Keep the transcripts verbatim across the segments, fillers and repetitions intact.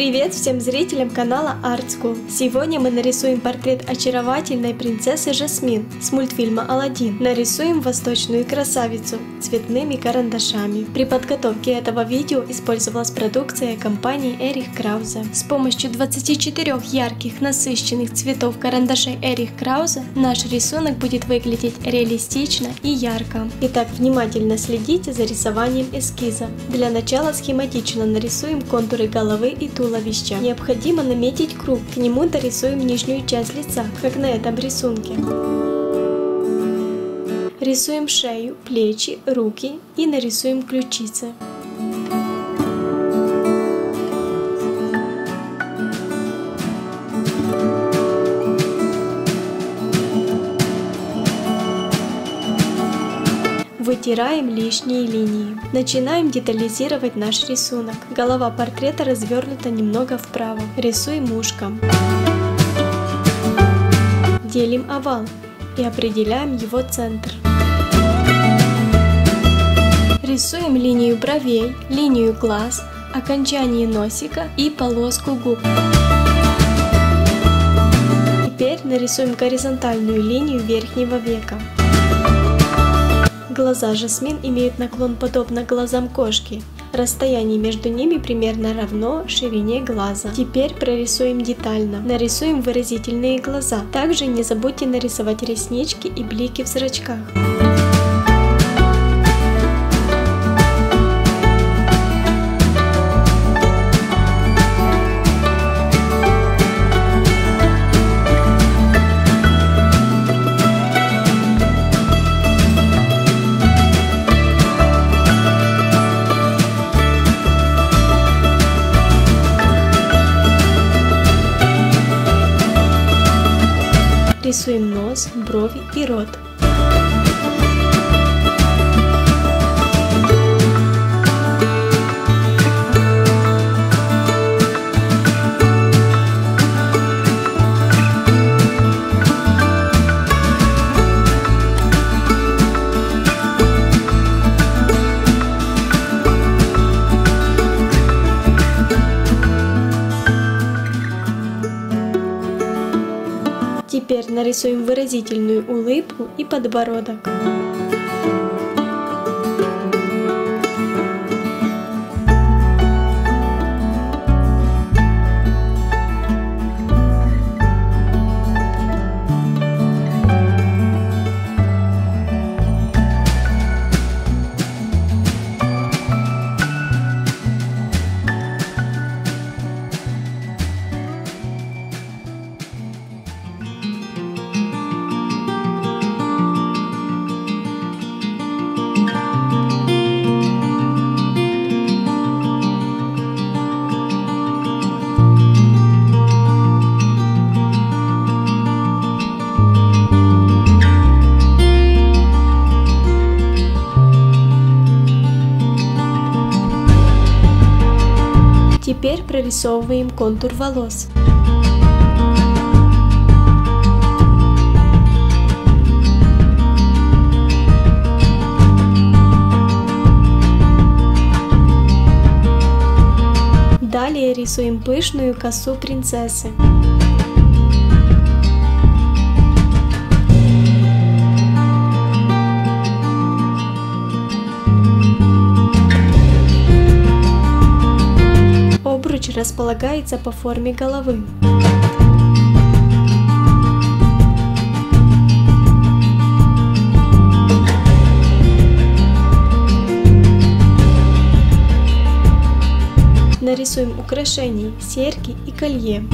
Привет всем зрителям канала Art School! Сегодня мы нарисуем портрет очаровательной принцессы Жасмин с мультфильма «Аладдин». Нарисуем восточную красавицу цветными карандашами. При подготовке этого видео использовалась продукция компании Erich Krause. С помощью двадцати четырёх ярких насыщенных цветов карандашей Erich Krause наш рисунок будет выглядеть реалистично и ярко. Итак, внимательно следите за рисованием эскиза. Для начала схематично нарисуем контуры головы и тула. Туловища. Необходимо наметить круг, к нему дорисуем нижнюю часть лица, как на этом рисунке. Рисуем шею, плечи, руки и нарисуем ключицы. Вытираем лишние линии. Начинаем детализировать наш рисунок. Голова портрета развернута немного вправо. Рисуем ушком. Делим овал и определяем его центр. Рисуем линию бровей, линию глаз, окончание носика и полоску губ. Теперь нарисуем горизонтальную линию верхнего века. Глаза Жасмин имеют наклон подобно глазам кошки. Расстояние между ними примерно равно ширине глаза. Теперь прорисуем детально. Нарисуем выразительные глаза. Также не забудьте нарисовать реснички и блики в зрачках. Рисуем нос, брови и рот. Теперь нарисуем выразительную улыбку и подбородок. Теперь прорисовываем контур волос. Далее рисуем пышную косу принцессы. Располагается по форме головы. Нарисуем украшения, серьги и колье.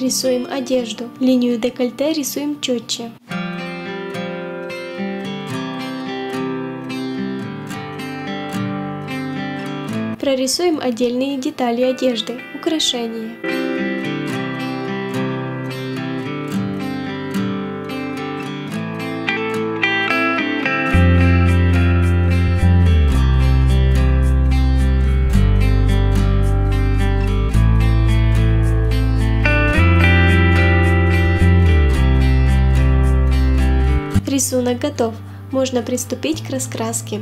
Рисуем одежду, линию декольте рисуем четче. Прорисуем отдельные детали одежды, украшения. Рисунок готов, можно приступить к раскраске.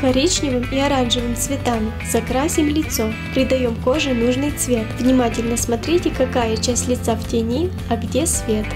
Коричневым и оранжевым цветами закрасим лицо, придаем коже нужный цвет. Внимательно смотрите, какая часть лица в тени, а где свет.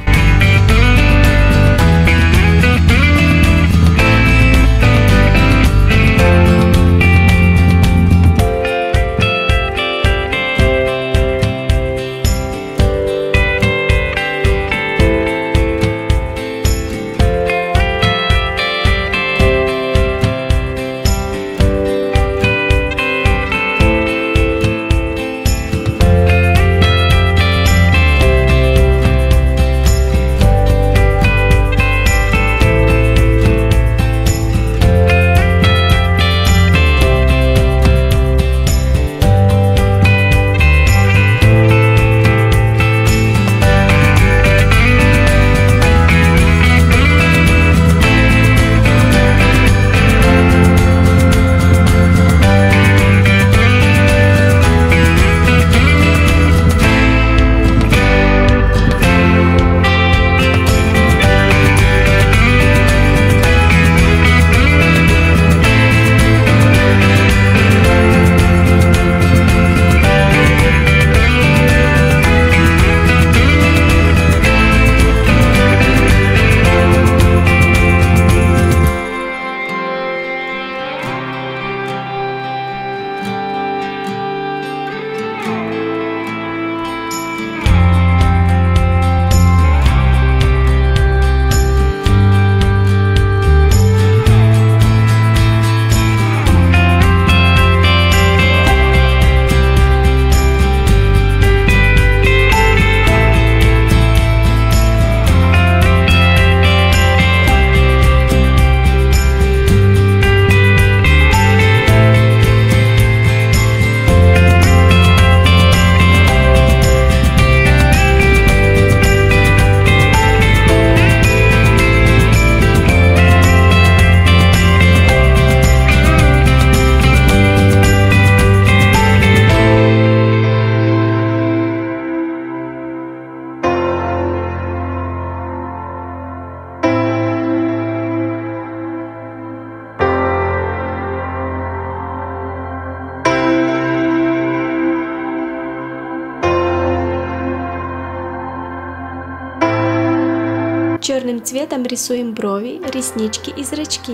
Черным цветом рисуем брови, реснички и зрачки.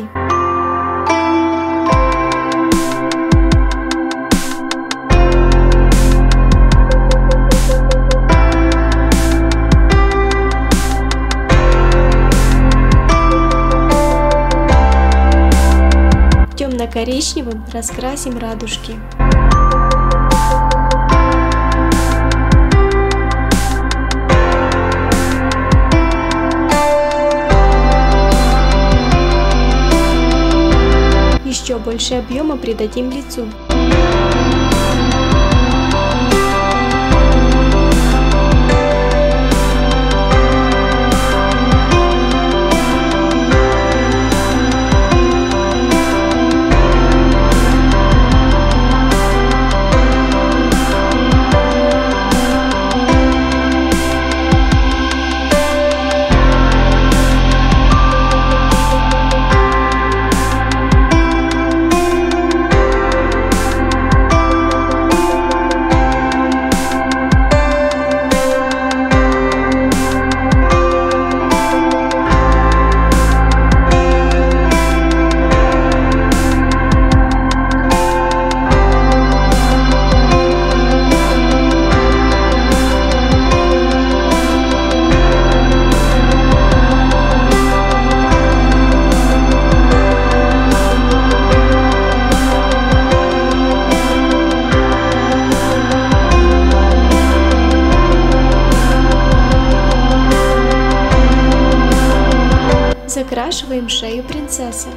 Темно-коричневым раскрасим радужки. Еще больше объема придадим лицу. Закрашиваем шею принцессы.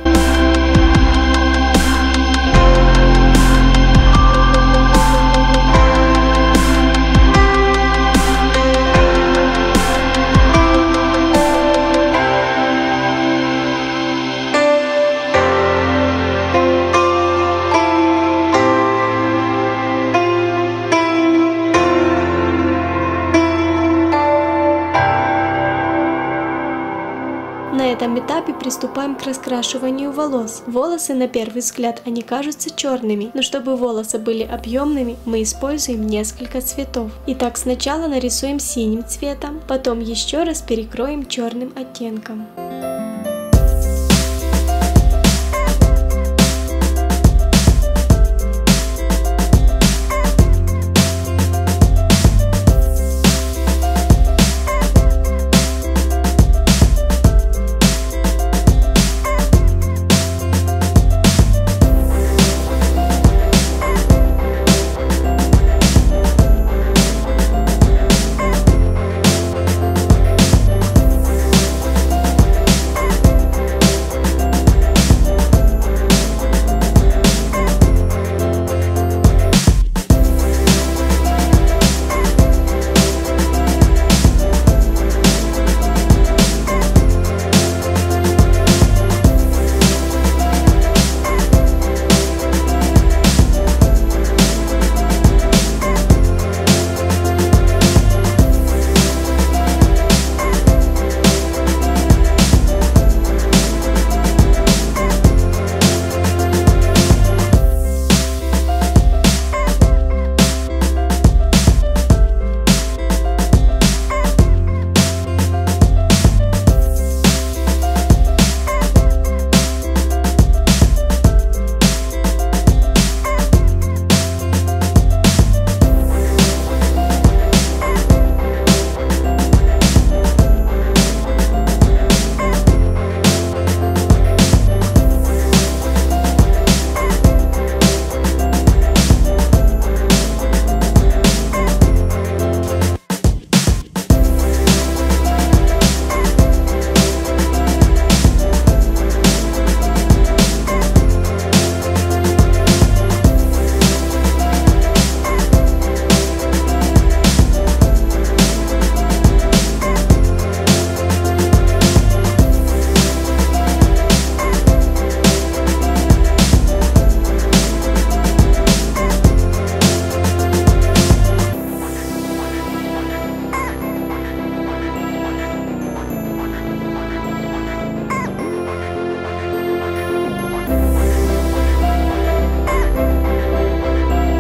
На этом этапе приступаем к раскрашиванию волос. Волосы на первый взгляд они кажутся черными, но чтобы волосы были объемными, мы используем несколько цветов. Итак, сначала нарисуем синим цветом, потом еще раз перекроем черным оттенком.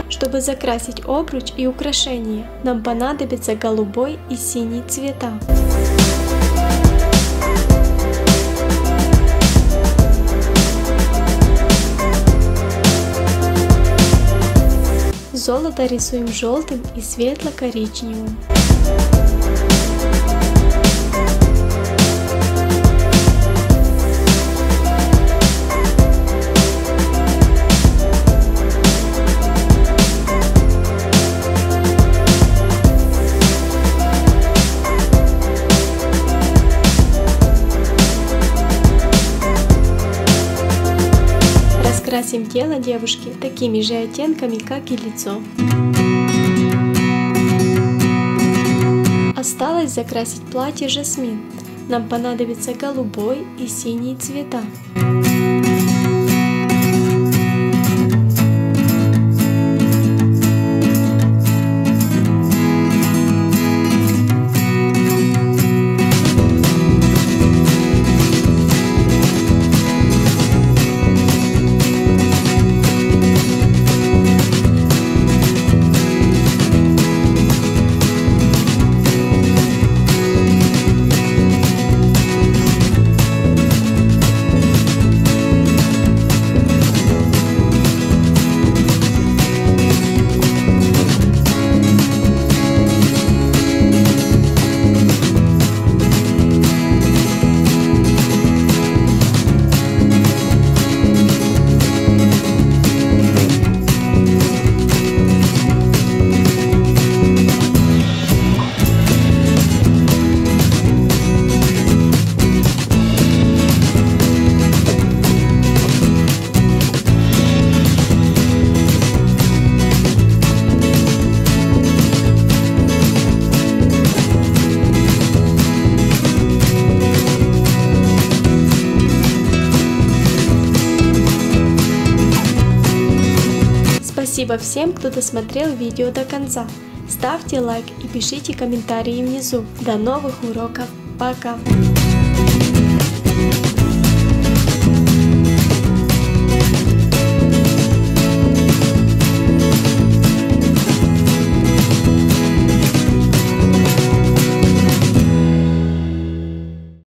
Чтобы закрасить обруч и украшения, нам понадобятся голубой и синий цвета. Золото рисуем желтым и светло-коричневым. Красим тело девушки такими же оттенками, как и лицо. Осталось закрасить платье жасмин. Нам понадобятся голубой и синий цвета. Спасибо всем, кто досмотрел видео до конца. Ставьте лайк и пишите комментарии внизу. До новых уроков. Пока!